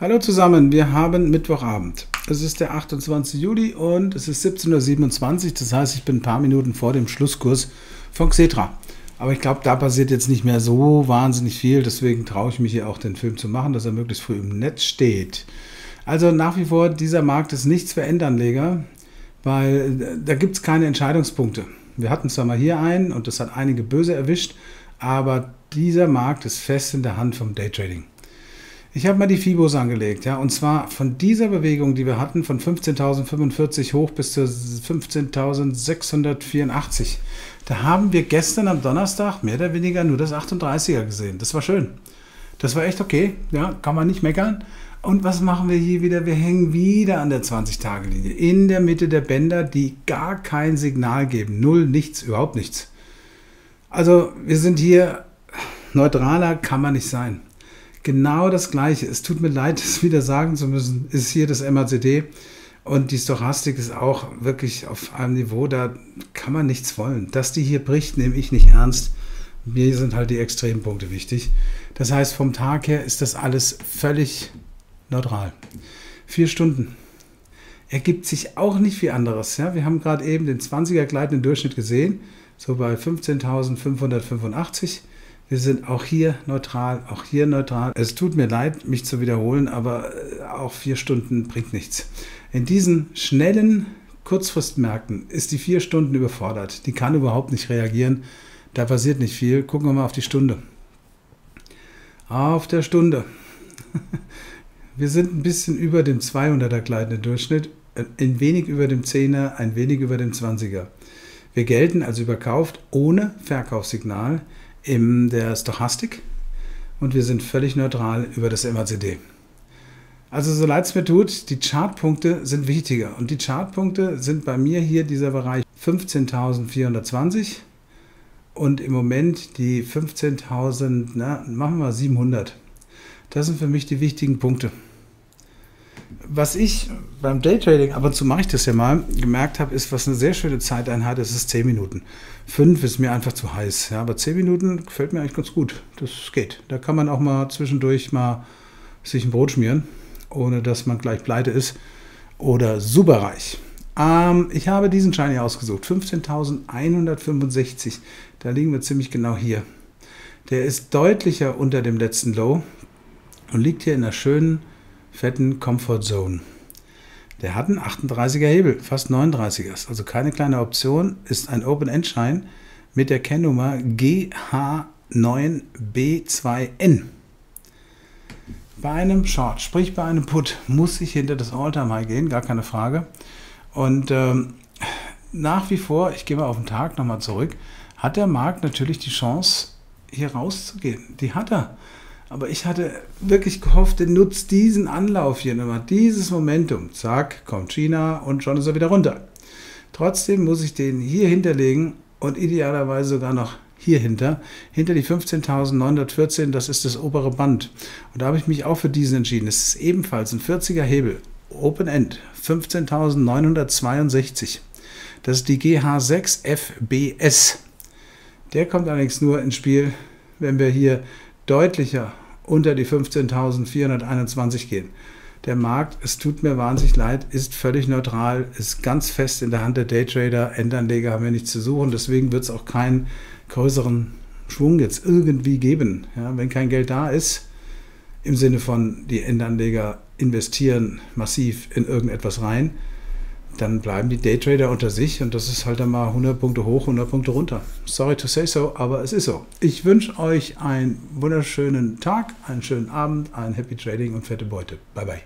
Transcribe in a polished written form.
Hallo zusammen, wir haben Mittwochabend. Es ist der 28. Juli und es ist 17:27 Uhr, das heißt, ich bin ein paar Minuten vor dem Schlusskurs von Xetra. Aber ich glaube, da passiert jetzt nicht mehr so wahnsinnig viel, deswegen traue ich mich hier auch den Film zu machen, dass er möglichst früh im Netz steht. Also nach wie vor, dieser Markt ist nichts für Endanleger, weil da gibt es keine Entscheidungspunkte. Wir hatten zwar mal hier einen und das hat einige böse erwischt, aber dieser Markt ist fest in der Hand vom Daytrading. Ich habe mal die Fibos angelegt, ja, und zwar von dieser Bewegung, die wir hatten, von 15.045 hoch bis zu 15.684. Da haben wir gestern am Donnerstag mehr oder weniger nur das 38er gesehen. Das war schön. Das war echt okay, ja, kann man nicht meckern. Und was machen wir hier wieder? Wir hängen wieder an der 20-Tage-Linie, in der Mitte der Bänder, die gar kein Signal geben. Null, nichts, überhaupt nichts. Also wir sind hier, neutraler kann man nicht sein. Genau das Gleiche. Es tut mir leid, das wieder sagen zu müssen, ist hier das MACD und die Stochastik ist auch wirklich auf einem Niveau, da kann man nichts wollen. Dass die hier bricht, nehme ich nicht ernst. Mir sind halt die Extrempunkte wichtig. Das heißt, vom Tag her ist das alles völlig neutral. 4 Stunden. Ergibt sich auch nicht viel anderes. Ja? Wir haben gerade eben den 20er gleitenden Durchschnitt gesehen, so bei 15.585. Wir sind auch hier neutral, auch hier neutral. Es tut mir leid, mich zu wiederholen, aber auch 4 Stunden bringt nichts. In diesen schnellen Kurzfristmärkten ist die 4 Stunden überfordert. Die kann überhaupt nicht reagieren. Da passiert nicht viel. Gucken wir mal auf die Stunde. Auf der Stunde. Wir sind ein bisschen über dem 200er gleitenden Durchschnitt, ein wenig über dem 10er, ein wenig über dem 20er. Wir gelten als überkauft ohne Verkaufssignal in der Stochastik und wir sind völlig neutral über das MACD. Also so leid es mir tut, die Chartpunkte sind wichtiger und die Chartpunkte sind bei mir hier dieser Bereich 15.420 und im Moment die 15.000, na, machen wir mal 700. Das sind für mich die wichtigen Punkte. Was ich beim Daytrading, ab und zu mache ich das ja mal, gemerkt habe, ist, was eine sehr schöne Zeiteinheit ist, ist 10 Minuten. 5 ist mir einfach zu heiß, ja, aber 10 Minuten gefällt mir eigentlich ganz gut. Das geht. Da kann man auch mal zwischendurch mal sich ein Brot schmieren, ohne dass man gleich pleite ist oder superreich. Ich habe diesen Schein hier ausgesucht, 15.165. Da liegen wir ziemlich genau hier. Der ist deutlicher unter dem letzten Low und liegt hier in einer schönen, fetten Comfort Zone. Der hat einen 38er Hebel, fast 39er. Also keine kleine Option, ist ein Open-End-Schein mit der Kennnummer GH9B2N. Bei einem Short, sprich bei einem Put, muss ich hinter das All-Time-High gehen, gar keine Frage. Und nach wie vor, ich gehe mal auf den Tag nochmal zurück, hat der Markt natürlich die Chance, hier rauszugehen. Die hat er. Aber ich hatte wirklich gehofft, der nutzt diesen Anlauf hier nochmal, dieses Momentum. Zack, kommt China und schon ist er wieder runter. Trotzdem muss ich den hier hinterlegen und idealerweise sogar noch hier hinter die 15.914, das ist das obere Band. Und da habe ich mich auch für diesen entschieden. Es ist ebenfalls ein 40er Hebel, Open End, 15.962. Das ist die GH6FBS. Der kommt allerdings nur ins Spiel, wenn wir hier deutlicher unter die 15.421 gehen. Der Markt, es tut mir wahnsinnig leid, ist völlig neutral, ist ganz fest in der Hand der Daytrader. Endanleger haben wir nichts zu suchen, deswegen wird es auch keinen größeren Schwung jetzt irgendwie geben. Ja, wenn kein Geld da ist, im Sinne von die Endanleger investieren massiv in irgendetwas rein, dann bleiben die Daytrader unter sich und das ist halt dann mal 100 Punkte hoch, 100 Punkte runter. Sorry to say so, aber es ist so. Ich wünsche euch einen wunderschönen Tag, einen schönen Abend, ein Happy Trading und fette Beute. Bye bye.